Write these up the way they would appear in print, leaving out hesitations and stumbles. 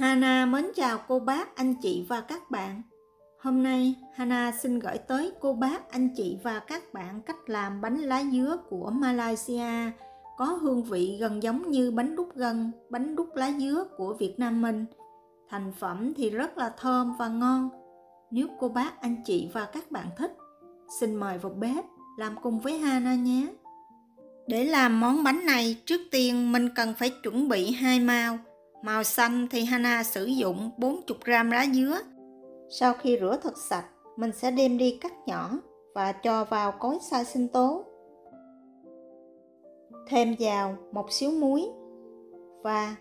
Hana mến chào cô bác, anh chị và các bạn. Hôm nay Hana xin gửi tới cô bác, anh chị và các bạn cách làm bánh lá dứa của Malaysia có hương vị gần giống như bánh đúc gân, bánh đúc lá dứa của Việt Nam mình. Thành phẩm thì rất là thơm và ngon. Nếu cô bác, anh chị và các bạn thích, xin mời vào bếp làm cùng với Hana nhé. Để làm món bánh này, trước tiên mình cần phải chuẩn bị hai màu. Màu xanh thì Hana sử dụng 40g lá dứa. Sau khi rửa thật sạch, mình sẽ đem đi cắt nhỏ và cho vào cối xay sinh tố. Thêm vào một xíu muối và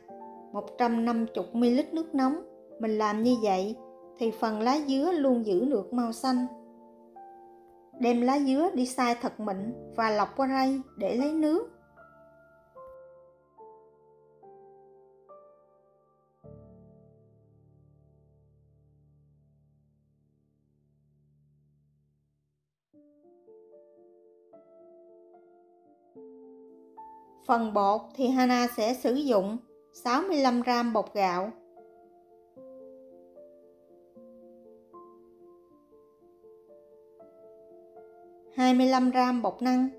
150ml nước nóng. Mình làm như vậy thì phần lá dứa luôn giữ được màu xanh. Đem lá dứa đi xay thật mịn và lọc qua rây để lấy nước. Phần bột thì Hana sẽ sử dụng 65g bột gạo, 25g bột năng.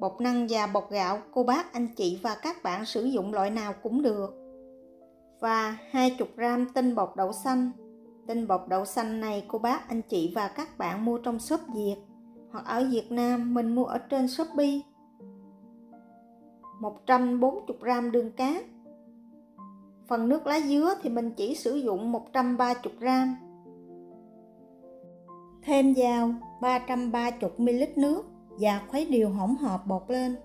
Bột năng và bột gạo cô bác, anh chị và các bạn sử dụng loại nào cũng được. Và 20g tinh bột đậu xanh. Tinh bột đậu xanh này cô bác, anh chị và các bạn mua trong shop Việt, hoặc ở Việt Nam mình mua ở trên Shopee. 140g đường cát. Phần nước lá dứa thì mình chỉ sử dụng 130g. Thêm vào 330ml nước và khuấy đều hỗn hợp bột lên.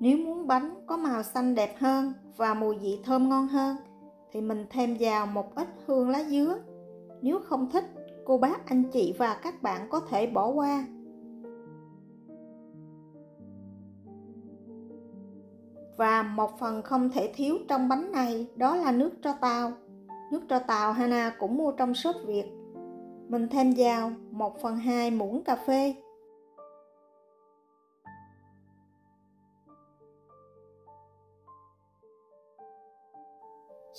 Nếu muốn bánh có màu xanh đẹp hơn và mùi vị thơm ngon hơn thì mình thêm vào một ít hương lá dứa. Nếu không thích, cô bác, anh chị và các bạn có thể bỏ qua. Và một phần không thể thiếu trong bánh này đó là nước tro tàu. Nước tro tàu Hana cũng mua trong shop Việt. Mình thêm vào 1/2 muỗng cà phê.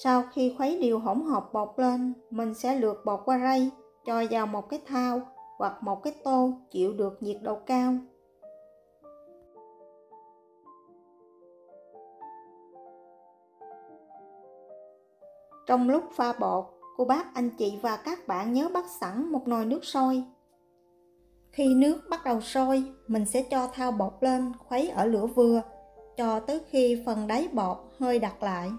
Sau khi khuấy đều hỗn hợp bột lên, mình sẽ lượt bột qua rây, cho vào một cái thau hoặc một cái tô chịu được nhiệt độ cao. Trong lúc pha bột, cô bác, anh chị và các bạn nhớ bắt sẵn một nồi nước sôi. Khi nước bắt đầu sôi, mình sẽ cho thau bột lên, khuấy ở lửa vừa, cho tới khi phần đáy bột hơi đặc lại.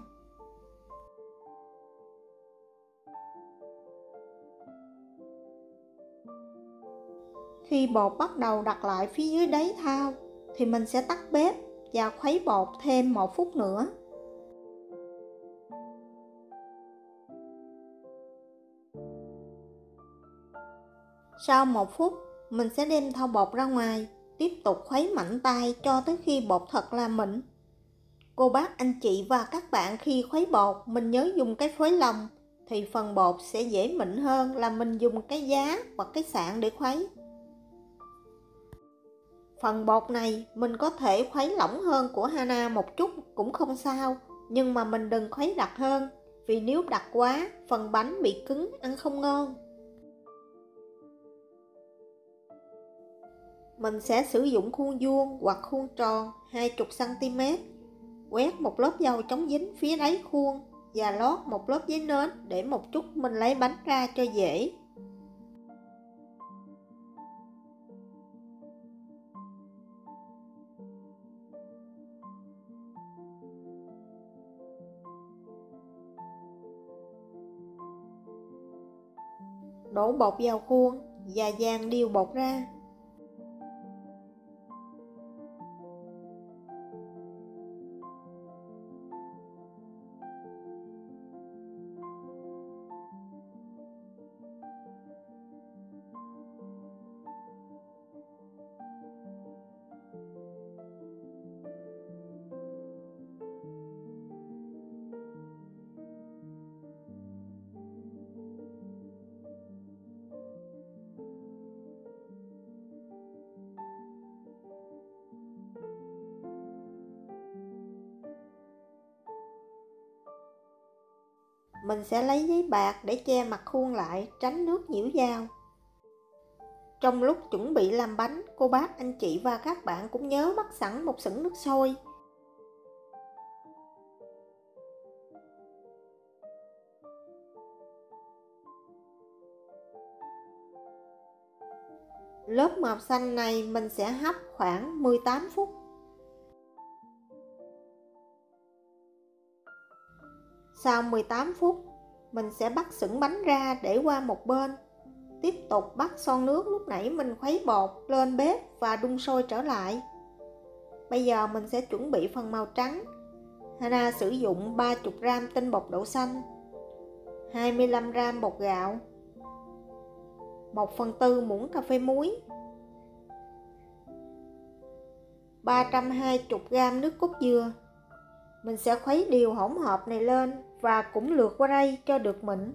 Khi bột bắt đầu đặc lại phía dưới đáy thau, thì mình sẽ tắt bếp và khuấy bột thêm 1 phút nữa. Sau 1 phút, mình sẽ đem thau bột ra ngoài, tiếp tục khuấy mạnh tay cho tới khi bột thật là mịn. Cô bác, anh chị và các bạn khi khuấy bột, mình nhớ dùng cái phối lòng, thì phần bột sẽ dễ mịn hơn là mình dùng cái giá hoặc cái sạn để khuấy. Phần bột này mình có thể khuấy lỏng hơn của Hana một chút cũng không sao, nhưng mà mình đừng khuấy đặc hơn, vì nếu đặc quá, phần bánh bị cứng, ăn không ngon. Mình sẽ sử dụng khuôn vuông hoặc khuôn tròn 20cm, quét một lớp dầu chống dính phía đáy khuôn và lót một lớp giấy nến để một chút mình lấy bánh ra cho dễ. Đổ bột vào khuôn và dàn đều bột ra. Mình sẽ lấy giấy bạc để che mặt khuôn lại, tránh nước nhiễu dao. Trong lúc chuẩn bị làm bánh, cô bác, anh chị và các bạn cũng nhớ bắt sẵn một xửng nước sôi. Lớp màu xanh này mình sẽ hấp khoảng 18 phút. Sau 18 phút, mình sẽ bắt xửng bánh ra để qua một bên. Tiếp tục bắt son nước lúc nãy mình khuấy bột lên bếp và đun sôi trở lại. Bây giờ mình sẽ chuẩn bị phần màu trắng. Hana sử dụng 30g tinh bột đậu xanh, 25g bột gạo, 1/4 muỗng cà phê muối, 320g nước cốt dừa. Mình sẽ khuấy đều hỗn hợp này lên và cũng lượt qua đây cho được mịn.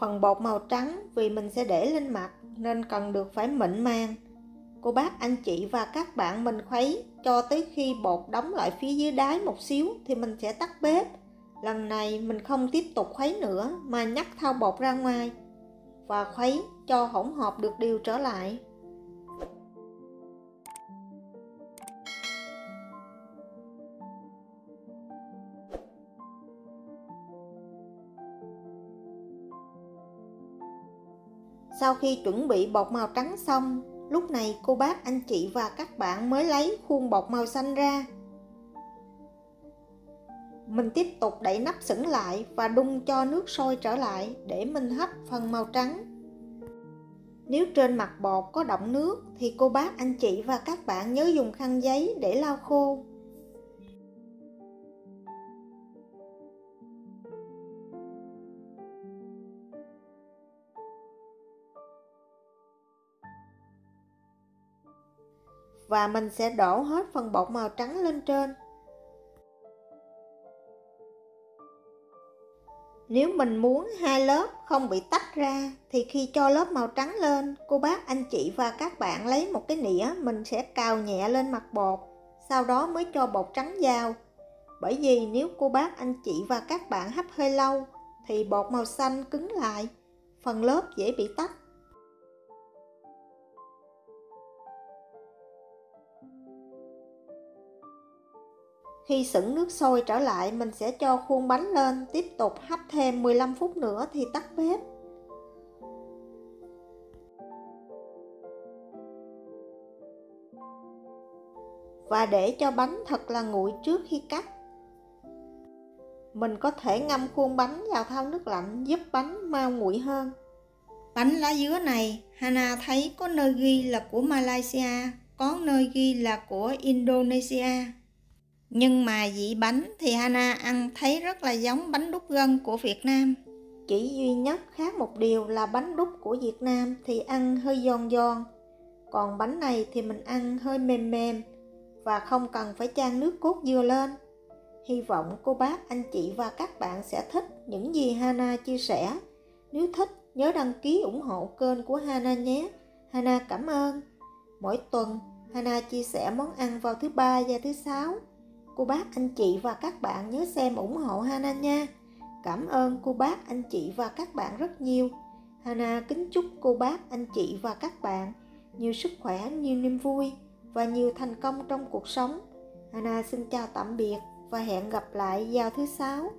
Phần bột màu trắng vì mình sẽ để lên mặt nên cần được phải mịn màng. Cô bác, anh chị và các bạn mình khuấy cho tới khi bột đóng lại phía dưới đáy một xíu thì mình sẽ tắt bếp. Lần này mình không tiếp tục khuấy nữa mà nhấc thau bột ra ngoài và khuấy cho hỗn hợp được đều trở lại. Sau khi chuẩn bị bột màu trắng xong, lúc này cô bác, anh chị và các bạn mới lấy khuôn bột màu xanh ra. Mình tiếp tục đậy nắp xửng lại và đun cho nước sôi trở lại để mình hấp phần màu trắng. Nếu trên mặt bột có đọng nước thì cô bác, anh chị và các bạn nhớ dùng khăn giấy để lau khô. Và mình sẽ đổ hết phần bột màu trắng lên trên. Nếu mình muốn hai lớp không bị tách ra thì khi cho lớp màu trắng lên, cô bác, anh chị và các bạn lấy một cái nĩa, mình sẽ cào nhẹ lên mặt bột, sau đó mới cho bột trắng vào. Bởi vì nếu cô bác, anh chị và các bạn hấp hơi lâu thì bột màu xanh cứng lại, phần lớp dễ bị tách. Khi xửng nước sôi trở lại, mình sẽ cho khuôn bánh lên, tiếp tục hấp thêm 15 phút nữa thì tắt bếp. Và để cho bánh thật là nguội trước khi cắt, mình có thể ngâm khuôn bánh vào thau nước lạnh giúp bánh mau nguội hơn. Bánh lá dứa này, Hana thấy có nơi ghi là của Malaysia, có nơi ghi là của Indonesia. Nhưng mà vị bánh thì Hana ăn thấy rất là giống bánh đúc gân của Việt Nam. Chỉ duy nhất khác một điều là bánh đúc của Việt Nam thì ăn hơi giòn giòn, còn bánh này thì mình ăn hơi mềm mềm và không cần phải chan nước cốt dừa lên. Hy vọng cô bác, anh chị và các bạn sẽ thích những gì Hana chia sẻ. Nếu thích nhớ đăng ký ủng hộ kênh của Hana nhé. Hana cảm ơn. Mỗi tuần Hana chia sẻ món ăn vào thứ Ba và thứ Sáu. Cô bác, anh chị và các bạn nhớ xem ủng hộ Hana nha. Cảm ơn cô bác, anh chị và các bạn rất nhiều. Hana kính chúc cô bác, anh chị và các bạn nhiều sức khỏe, nhiều niềm vui và nhiều thành công trong cuộc sống. Hana xin chào tạm biệt và hẹn gặp lại vào thứ Sáu.